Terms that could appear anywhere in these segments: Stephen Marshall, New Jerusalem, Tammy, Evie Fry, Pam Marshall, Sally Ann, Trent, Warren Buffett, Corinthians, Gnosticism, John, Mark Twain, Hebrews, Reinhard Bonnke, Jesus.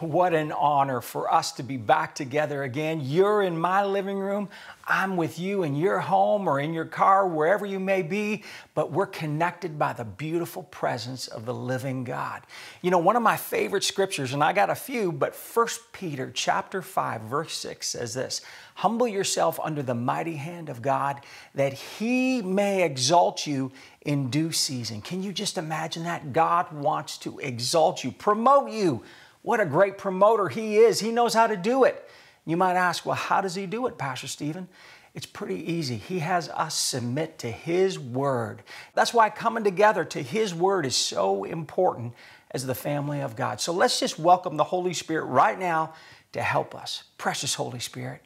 What an honor for us to be back together again. You're in my living room. I'm with you in your home or in your car, wherever you may be, but we're connected by the beautiful presence of the living God. You know, one of my favorite scriptures, and I got a few, but 1 Peter chapter 5, verse 6 says this, "Humble yourself under the mighty hand of God, that He may exalt you in due season." Can you just imagine that? God wants to exalt you, promote you. What a great promoter He is. He knows how to do it. You might ask, well, how does He do it, Pastor Stephen? It's pretty easy. He has us submit to His Word. That's why coming together to His Word is so important as the family of God. So let's just welcome the Holy Spirit right now to help us. Precious Holy Spirit,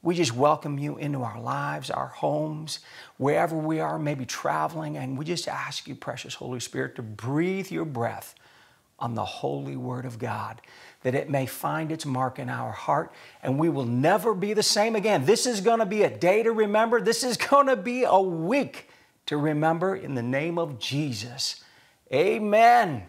we just welcome You into our lives, our homes, wherever we are, maybe traveling, and we just ask You, precious Holy Spirit, to breathe Your breath on the Holy Word of God, that it may find its mark in our heart, and we will never be the same again. This is going to be a day to remember. This is going to be a week to remember in the name of Jesus. Amen.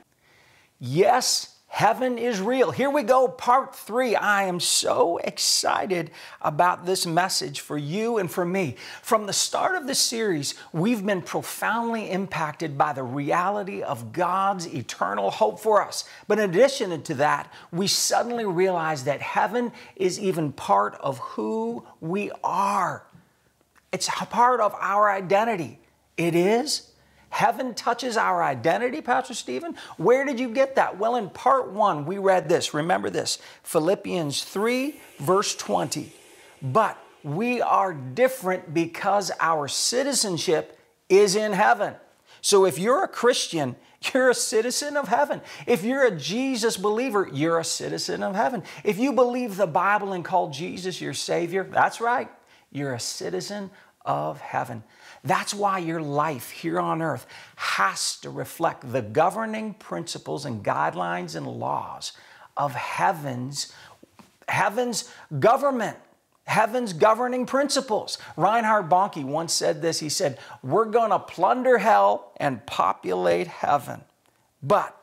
Yes, heaven is real. Here we go, part 3. I am so excited about this message for you and for me. From the start of this series, we've been profoundly impacted by the reality of God's eternal hope for us. But in addition to that, we suddenly realize that heaven is even part of who we are. It's a part of our identity. It is. Heaven touches our identity, Pastor Stephen? Where did you get that? Well, in part 1, we read this. Remember this, Philippians 3, verse 20. But we are different because our citizenship is in heaven. So if you're a Christian, you're a citizen of heaven. If you're a Jesus believer, you're a citizen of heaven. If you believe the Bible and call Jesus your Savior, that's right, you're a citizen of heaven. That's why your life here on earth has to reflect the governing principles and guidelines and laws of heaven's government, heaven's governing principles. Reinhard Bonnke once said this. He said, "We're going to plunder hell and populate heaven." But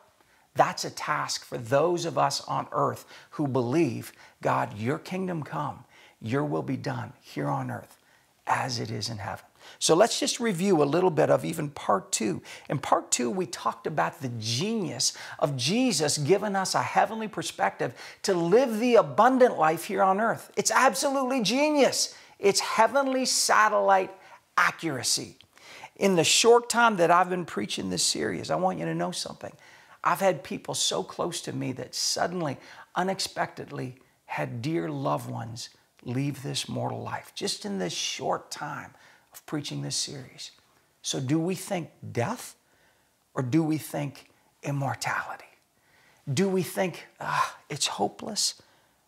that's a task for those of us on earth who believe, God, Your kingdom come, Your will be done here on earth as it is in heaven. So let's just review a little bit of even part 2. In part 2, we talked about the genius of Jesus giving us a heavenly perspective to live the abundant life here on earth. It's absolutely genius. It's heavenly satellite accuracy. In the short time that I've been preaching this series, I want you to know something. I've had people so close to me that suddenly, unexpectedly, had dear loved ones leave this mortal life just in this short time of preaching this series. So do we think death, or do we think immortality? Do we think it's hopeless,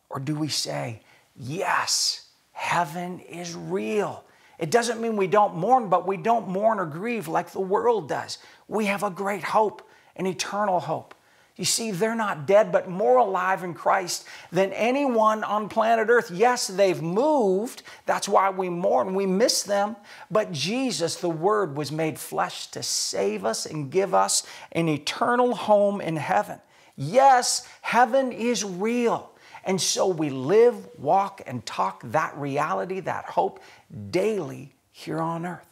or do we say, yes, heaven is real? It doesn't mean we don't mourn, but we don't mourn or grieve like the world does. We have a great hope, an eternal hope. You see, they're not dead, but more alive in Christ than anyone on planet Earth. Yes, they've moved. That's why we mourn. We miss them. But Jesus, the Word, was made flesh to save us and give us an eternal home in heaven. Yes, heaven is real. And so we live, walk, and talk that reality, that hope, daily here on earth.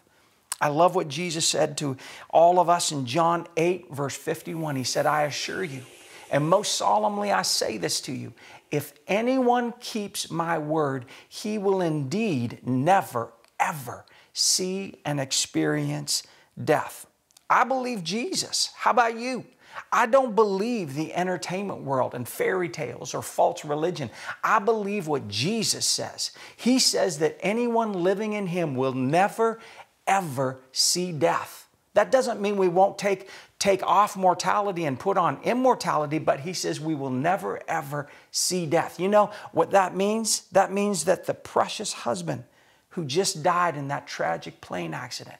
I love what Jesus said to all of us in John 8, verse 51. He said, "I assure you, and most solemnly I say this to you, if anyone keeps My word, he will indeed never, ever see and experience death." I believe Jesus. How about you? I don't believe the entertainment world and fairy tales or false religion. I believe what Jesus says. He says that anyone living in Him will never, ever see death. That doesn't mean we won't take off mortality and put on immortality, but He says we will never, ever see death. You know what that means? That means that the precious husband who just died in that tragic plane accident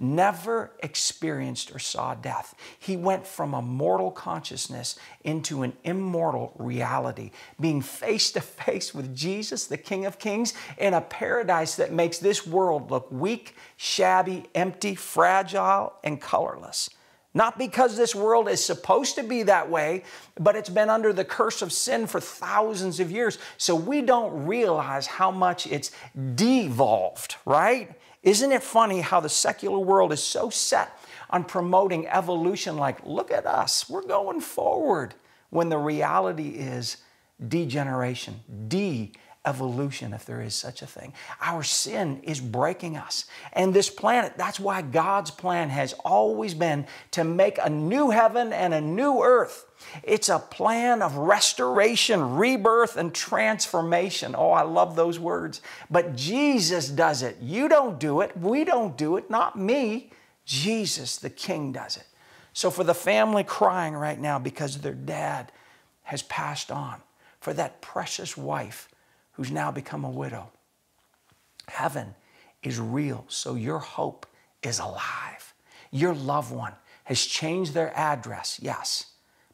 never experienced or saw death. He went from a mortal consciousness into an immortal reality, being face to face with Jesus, the King of Kings, in a paradise that makes this world look weak, shabby, empty, fragile, and colorless. Not because this world is supposed to be that way, but it's been under the curse of sin for thousands of years. So we don't realize how much it's devolved, right? Isn't it funny how the secular world is so set on promoting evolution? Like, look at us, we're going forward. When the reality is degeneration, de-evolution, if there is such a thing. Our sin is breaking us. And this planet, that's why God's plan has always been to make a new heaven and a new earth. It's a plan of restoration, rebirth, and transformation. Oh, I love those words. But Jesus does it. You don't do it. We don't do it. Not me. Jesus, the King, does it. So for the family crying right now because their dad has passed on, for that precious wife who's now become a widow, heaven is real, so your hope is alive. Your loved one has changed their address, yes,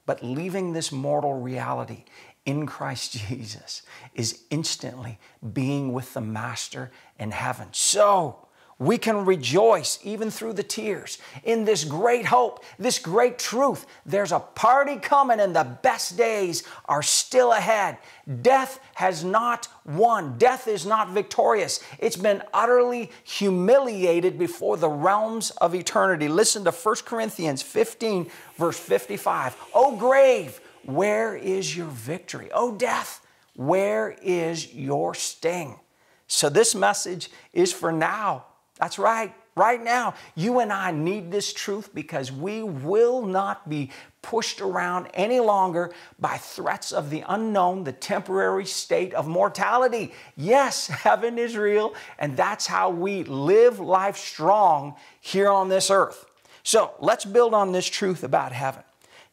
but leaving this mortal reality in Christ Jesus is instantly being with the Master in heaven. So we can rejoice even through the tears in this great hope, this great truth. There's a party coming and the best days are still ahead. Death has not won. Death is not victorious. It's been utterly humiliated before the realms of eternity. Listen to 1 Corinthians 15, verse 55. O grave, where is your victory? O death, where is your sting? So this message is for now. That's right. Right now, you and I need this truth because we will not be pushed around any longer by threats of the unknown, the temporary state of mortality. Yes, heaven is real, and that's how we live life strong here on this earth. So let's build on this truth about heaven.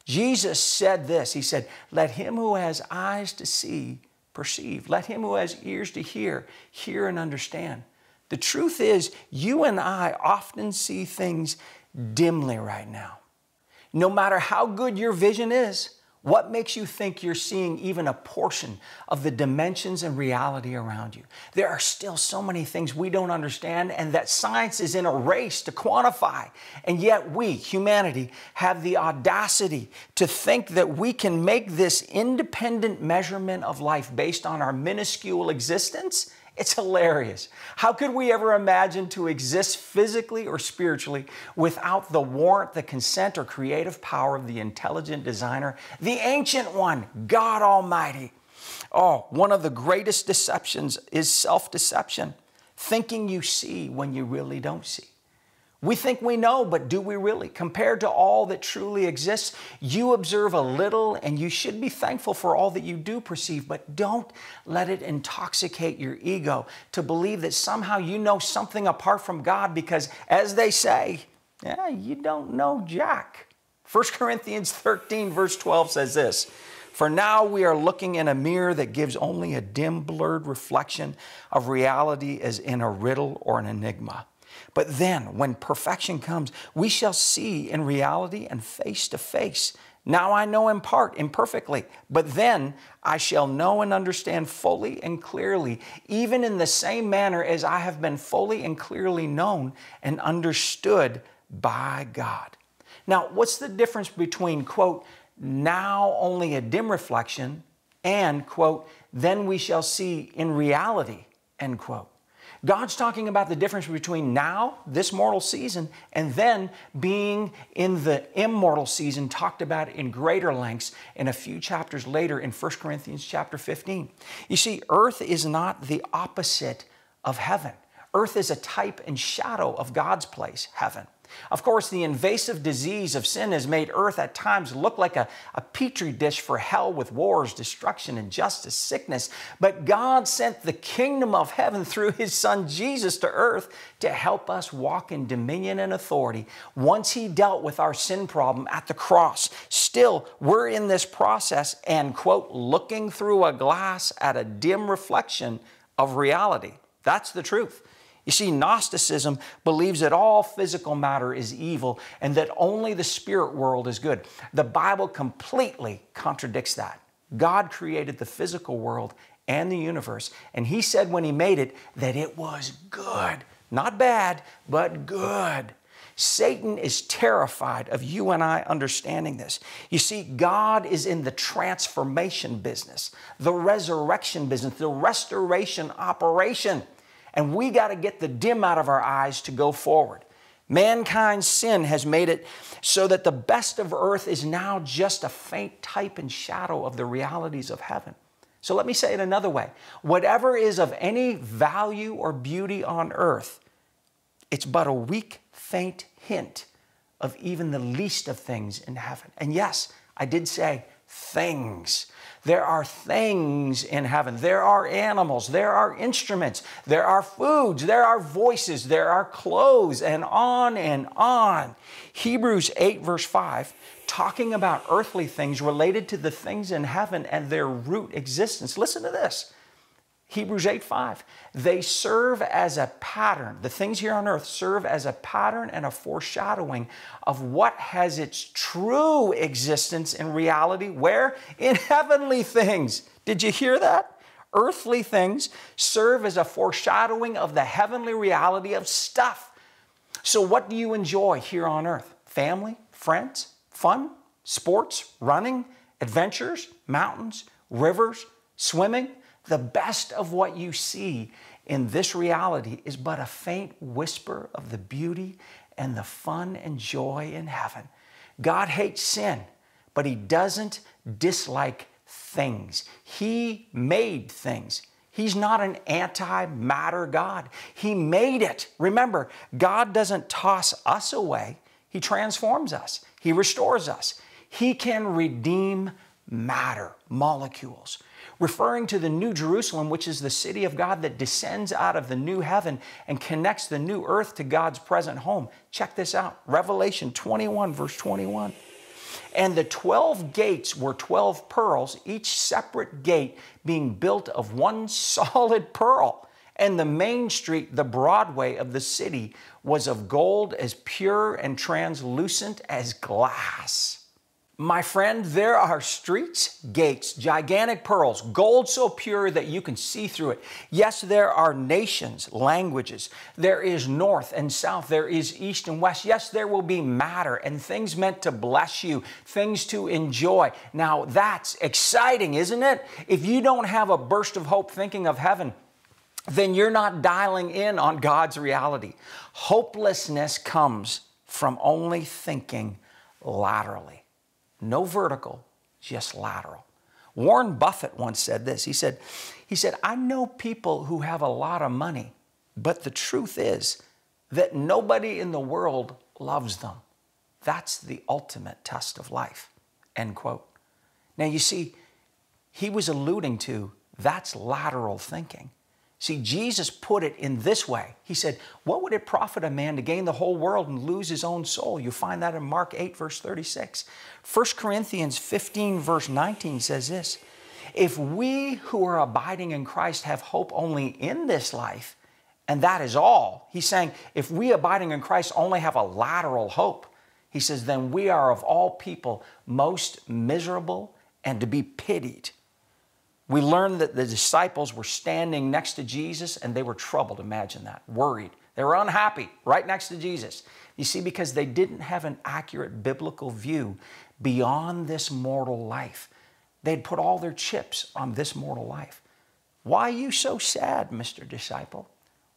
Jesus said this. He said, let him who has eyes to see, perceive. Let him who has ears to hear, hear and understand. The truth is, you and I often see things dimly right now. No matter how good your vision is, what makes you think you're seeing even a portion of the dimensions and reality around you? There are still so many things we don't understand and that science is in a race to quantify. And yet we, humanity, have the audacity to think that we can make this independent measurement of life based on our minuscule existence. It's hilarious. How could we ever imagine to exist physically or spiritually without the warrant, the consent, or creative power of the intelligent designer, the ancient one, God Almighty? Oh, one of the greatest deceptions is self-deception, thinking you see when you really don't see. We think we know, but do we really? Compared to all that truly exists, you observe a little and you should be thankful for all that you do perceive, but don't let it intoxicate your ego to believe that somehow you know something apart from God because, as they say, yeah, you don't know jack. 1 Corinthians 13, verse 12 says this, for now we are looking in a mirror that gives only a dim, blurred reflection of reality as in a riddle or an enigma. But then, when perfection comes, we shall see in reality and face to face. Now I know in part, imperfectly, but then I shall know and understand fully and clearly, even in the same manner as I have been fully and clearly known and understood by God. Now, what's the difference between, quote, now only a dim reflection and, quote, then we shall see in reality, end quote? God's talking about the difference between now, this mortal season, and then being in the immortal season talked about in greater lengths in a few chapters later in 1 Corinthians chapter 15. You see, earth is not the opposite of heaven. Earth is a type and shadow of God's place, heaven. Of course, the invasive disease of sin has made earth at times look like a petri dish for hell with wars, destruction, injustice, sickness. But God sent the kingdom of heaven through his son Jesus to earth to help us walk in dominion and authority once he dealt with our sin problem at the cross. Still, we're in this process and, quote, looking through a glass at a dim reflection of reality. That's the truth. You see, Gnosticism believes that all physical matter is evil and that only the spirit world is good. The Bible completely contradicts that. God created the physical world and the universe, and he said when he made it that it was good. Not bad, but good. Satan is terrified of you and I understanding this. You see, God is in the transformation business, the resurrection business, the restoration operation. And we got to get the dim out of our eyes to go forward. Mankind's sin has made it so that the best of earth is now just a faint type and shadow of the realities of heaven. So let me say it another way. Whatever is of any value or beauty on earth, it's but a weak, faint hint of even the least of things in heaven. And yes, I did say things. There are things in heaven. There are animals. There are instruments. There are foods. There are voices. There are clothes, and on and on. Hebrews 8 verse 5, talking about earthly things related to the things in heaven and their root existence. Listen to this. Hebrews 8:5, they serve as a pattern. The things here on earth serve as a pattern and a foreshadowing of what has its true existence in reality. Where? In heavenly things. Did you hear that? Earthly things serve as a foreshadowing of the heavenly reality of stuff. So what do you enjoy here on earth? Family, friends, fun, sports, running, adventures, mountains, rivers, swimming. The best of what you see in this reality is but a faint whisper of the beauty and the fun and joy in heaven. God hates sin, but He doesn't dislike things. He made things. He's not an anti-matter God. He made it. Remember, God doesn't toss us away. He transforms us. He restores us. He can redeem matter, molecules. Referring to the New Jerusalem, which is the city of God that descends out of the new heaven and connects the new earth to God's present home. Check this out. Revelation 21, verse 21. And the 12 gates were 12 pearls, each separate gate being built of one solid pearl. And the main street, the Broadway of the city, was of gold as pure and translucent as glass. My friend, there are streets, gates, gigantic pearls, gold so pure that you can see through it. Yes, there are nations, languages. There is north and south. There is east and west. Yes, there will be matter and things meant to bless you, things to enjoy. Now, that's exciting, isn't it? If you don't have a burst of hope thinking of heaven, then you're not dialing in on God's reality. Hopelessness comes from only thinking laterally. No vertical, just lateral. Warren Buffett once said this. He said, I know people who have a lot of money, but the truth is that nobody in the world loves them. That's the ultimate test of life, end quote. Now, you see, he was alluding to that's lateral thinking. See, Jesus put it in this way. He said, what would it profit a man to gain the whole world and lose his own soul? You find that in Mark 8, verse 36. 1 Corinthians 15, verse 19 says this, if we who are abiding in Christ have hope only in this life, and that is all. He's saying, if we abiding in Christ only have a lateral hope, he says, then we are of all people most miserable and to be pitied. We learned that the disciples were standing next to Jesus and they were troubled. Imagine that, worried. They were unhappy right next to Jesus. You see, because they didn't have an accurate biblical view beyond this mortal life. They'd put all their chips on this mortal life. Why are you so sad, Mr. Disciple?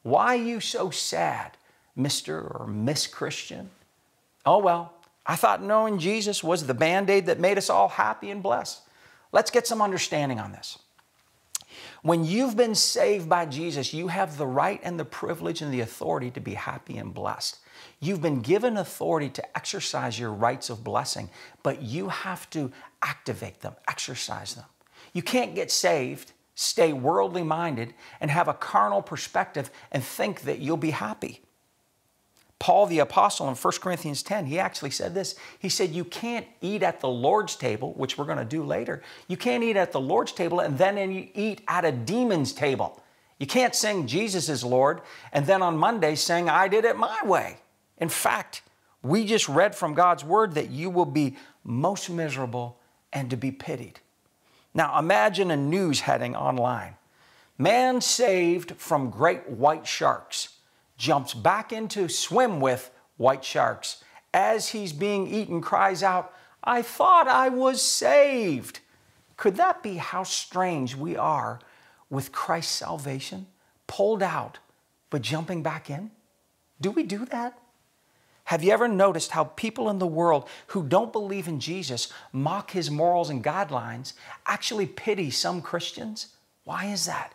Why are you so sad, Mr. or Miss Christian? Oh, well, I thought knowing Jesus was the Band-Aid that made us all happy and blessed. Let's get some understanding on this. When you've been saved by Jesus, you have the right and the privilege and the authority to be happy and blessed. You've been given authority to exercise your rights of blessing, but you have to activate them, exercise them. You can't get saved, stay worldly minded, and have a carnal perspective and think that you'll be happy. Paul the Apostle in 1 Corinthians 10, he actually said this. He said, you can't eat at the Lord's table, which we're going to do later. You can't eat at the Lord's table and then you eat at a demon's table. You can't sing Jesus is Lord and then on Monday sing I did it my way. In fact, we just read from God's word that you will be most miserable and to be pitied. Now imagine a news heading online. Man saved from great white sharks. Jumps back into swim with white sharks, as he's being eaten, cries out, "I thought I was saved." Could that be how strange we are with Christ's salvation? Pulled out, but jumping back in? Do we do that? Have you ever noticed how people in the world who don't believe in Jesus mock his morals and guidelines, actually pity some Christians? Why is that?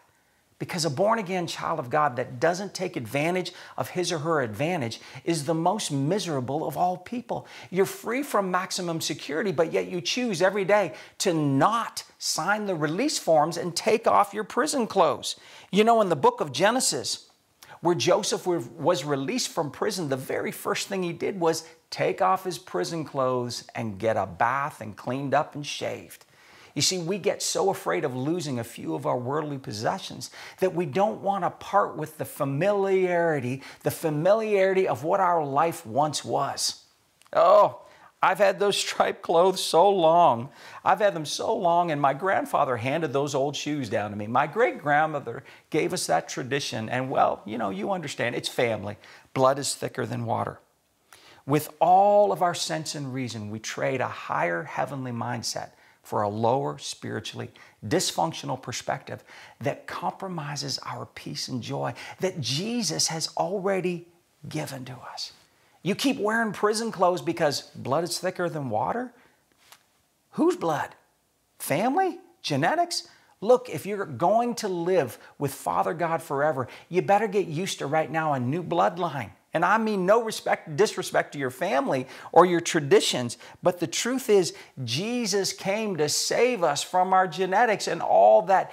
Because a born-again child of God that doesn't take advantage of his or her advantage is the most miserable of all people. You're free from maximum security, but yet you choose every day to not sign the release forms and take off your prison clothes. You know, in the book of Genesis, where Joseph was released from prison, the very first thing he did was take off his prison clothes and get a bath and cleaned up and shaved. You see, we get so afraid of losing a few of our worldly possessions that we don't want to part with the familiarity of what our life once was. Oh, I've had those striped clothes so long. I've had them so long, and my grandfather handed those old shoes down to me. My great-grandmother gave us that tradition, and well, you know, you understand, it's family. Blood is thicker than water. With all of our sense and reason, we trade a higher heavenly mindset for a lower, spiritually dysfunctional perspective that compromises our peace and joy that Jesus has already given to us. You keep wearing prison clothes because blood is thicker than water? Whose blood? Family? Genetics? Look, if you're going to live with Father God forever, you better get used to right now a new bloodline. And I mean no disrespect to your family or your traditions, but the truth is Jesus came to save us from our genetics and all that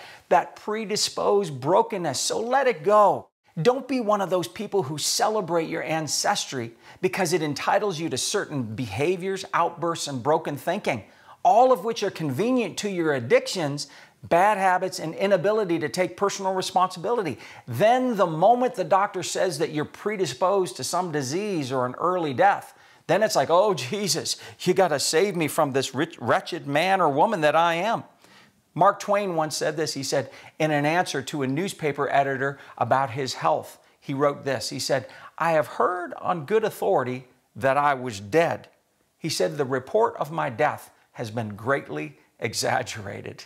predisposed brokenness. So let it go. Don't be one of those people who celebrate your ancestry because it entitles you to certain behaviors, outbursts, and broken thinking, all of which are convenient to your addictions, bad habits, and inability to take personal responsibility. Then the moment the doctor says that you're predisposed to some disease or an early death, then it's like, oh, Jesus, you got to save me from this wretched man or woman that I am. Mark Twain once said this. He said, in an answer to a newspaper editor about his health, he wrote this. He said, "I have heard on good authority that I was dead." He said, "The report of my death has been greatly exaggerated."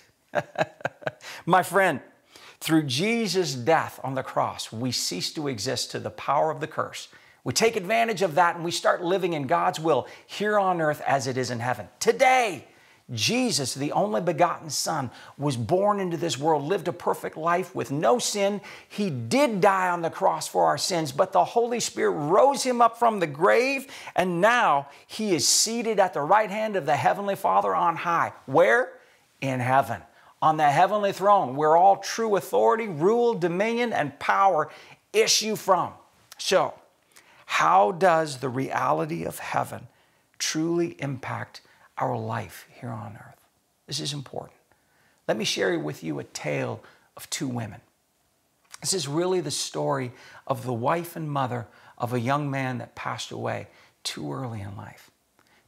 My friend, through Jesus' death on the cross, we cease to exist to the power of the curse. We take advantage of that and we start living in God's will here on earth as it is in heaven. Today, Jesus, the only begotten Son, was born into this world, lived a perfect life with no sin. He did die on the cross for our sins, but the Holy Spirit rose him up from the grave, and now he is seated at the right hand of the Heavenly Father on high. Where? In heaven, on the heavenly throne, where all true authority, rule, dominion, and power issue from. So, how does the reality of heaven truly impact our life here on earth? This is important. Let me share with you a tale of two women. This is really the story of the wife and mother of a young man that passed away too early in life.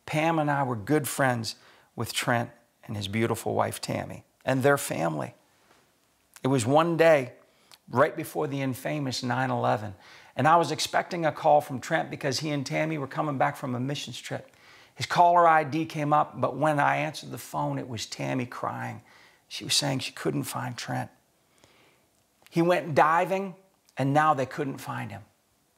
Pam and I were good friends with Trent and his beautiful wife, Tammy, and their family. It was one day right before the infamous 9/11, and I was expecting a call from Trent because he and Tammy were coming back from a missions trip. His caller ID came up, but when I answered the phone, it was Tammy crying. She was saying she couldn't find Trent. He went diving, and now they couldn't find him.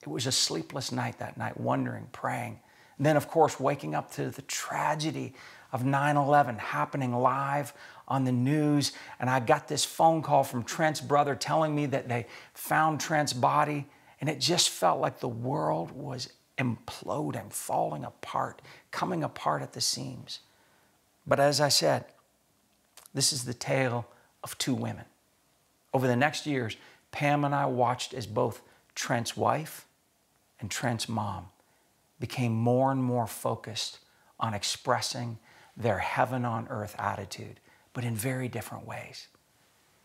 It was a sleepless night that night, wondering, praying. And then, of course, waking up to the tragedy of 9/11 happening live on the news. And I got this phone call from Trent's brother telling me that they found Trent's body, and it just felt like the world was imploding, falling apart, coming apart at the seams. But as I said, this is the tale of two women. Over the next years, Pam and I watched as both Trent's wife and Trent's mom became more and more focused on expressing their heaven on earth attitude, but in very different ways.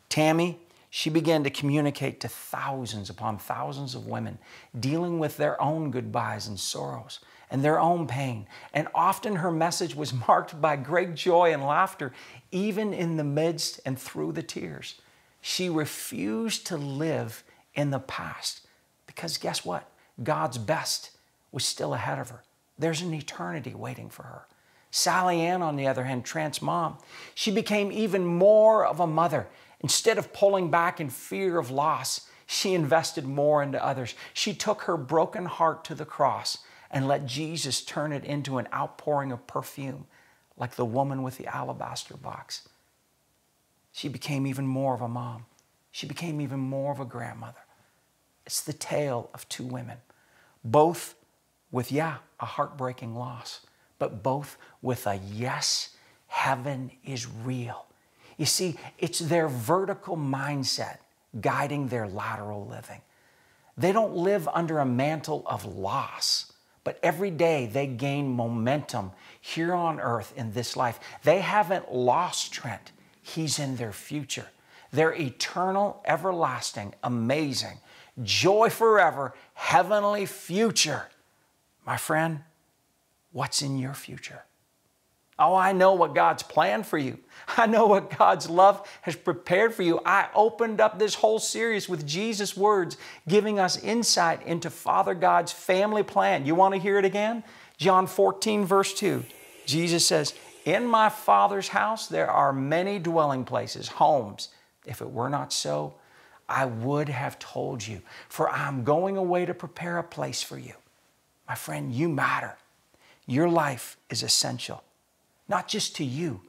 Tammy, she began to communicate to thousands upon thousands of women, dealing with their own goodbyes and sorrows and their own pain. And often her message was marked by great joy and laughter, even in the midst and through the tears. She refused to live in the past because guess what? God's best was still ahead of her. There's an eternity waiting for her. Sally Ann, on the other hand, Trent's mom, she became even more of a mother. Instead of pulling back in fear of loss, she invested more into others. She took her broken heart to the cross and let Jesus turn it into an outpouring of perfume, like the woman with the alabaster box. She became even more of a mom. She became even more of a grandmother. It's the tale of two women, both with, a heartbreaking loss, but both with a yes, heaven is real. You see, it's their vertical mindset guiding their lateral living. They don't live under a mantle of loss, but every day they gain momentum here on earth in this life. They haven't lost Trent. He's in their future. Their eternal, everlasting, amazing, joy forever, heavenly future. My friend, what's in your future? Oh, I know what God's planned for you. I know what God's love has prepared for you. I opened up this whole series with Jesus' words, giving us insight into Father God's family plan. You want to hear it again? John 14, verse 2, Jesus says, "In my Father's house there are many dwelling places, homes. If it were not so, I would have told you, for I'm going away to prepare a place for you." My friend, you matter. Your life is essential. Not just to you,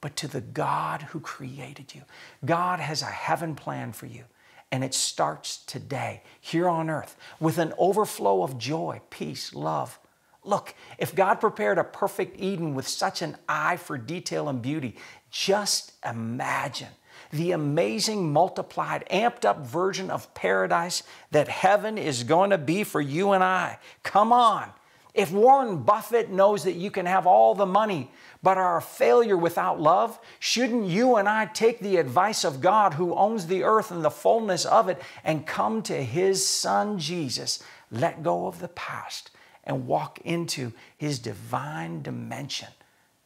but to the God who created you. God has a heaven plan for you, and it starts today, here on earth, with an overflow of joy, peace, love. Look, if God prepared a perfect Eden with such an eye for detail and beauty, just imagine the amazing, multiplied, amped-up version of paradise that heaven is going to be for you and I. Come on. If Warren Buffett knows that you can have all the money but are a failure without love, shouldn't you and I take the advice of God who owns the earth and the fullness of it and come to His Son Jesus, let go of the past and walk into His divine dimension,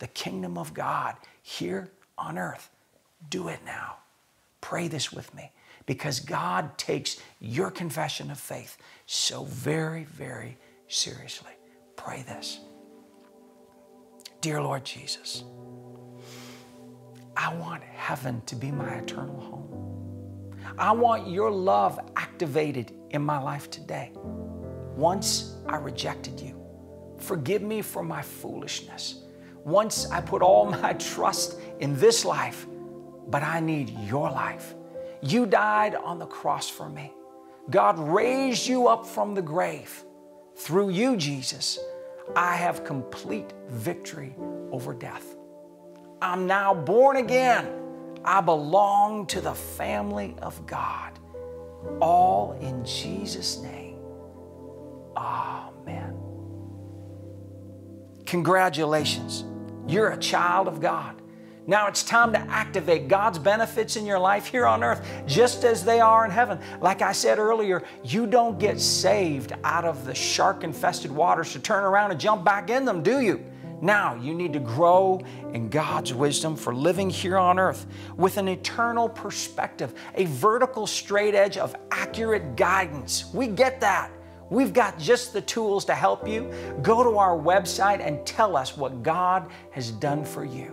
the kingdom of God here on earth? Do it now. Pray this with me, because God takes your confession of faith so very, very seriously. Pray this. Dear Lord Jesus, I want heaven to be my eternal home. I want your love activated in my life today. Once I rejected you. Forgive me for my foolishness. Once I put all my trust in this life, but I need your life. You died on the cross for me. God raised you up from the grave. Through you, Jesus, I have complete victory over death. I'm now born again. I belong to the family of God. All in Jesus' name. Amen. Congratulations. You're a child of God. Now it's time to activate God's benefits in your life here on earth, just as they are in heaven. Like I said earlier, you don't get saved out of the shark-infested waters to turn around and jump back in them, do you? Now you need to grow in God's wisdom for living here on earth with an eternal perspective, a vertical straight edge of accurate guidance. We get that. We've got just the tools to help you. Go to our website and tell us what God has done for you.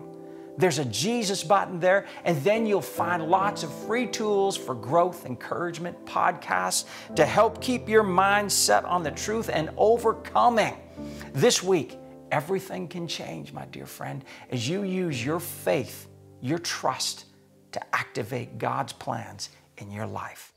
There's a Jesus button there, and then you'll find lots of free tools for growth, encouragement, podcasts to help keep your mind set on the truth and overcoming. This week, everything can change, my dear friend, as you use your faith, your trust, to activate God's plans in your life.